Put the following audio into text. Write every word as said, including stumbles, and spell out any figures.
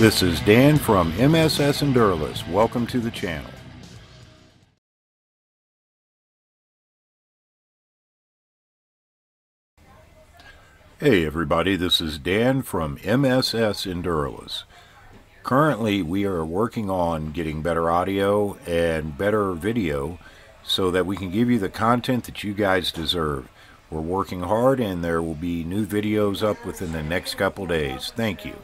This is Dan from M S S Enduralist. Welcome to the channel. Hey everybody, this is Dan from M S S Enduralist. Currently we are working on getting better audio and better video so that we can give you the content that you guys deserve. We're working hard and there will be new videos up within the next couple days. Thank you.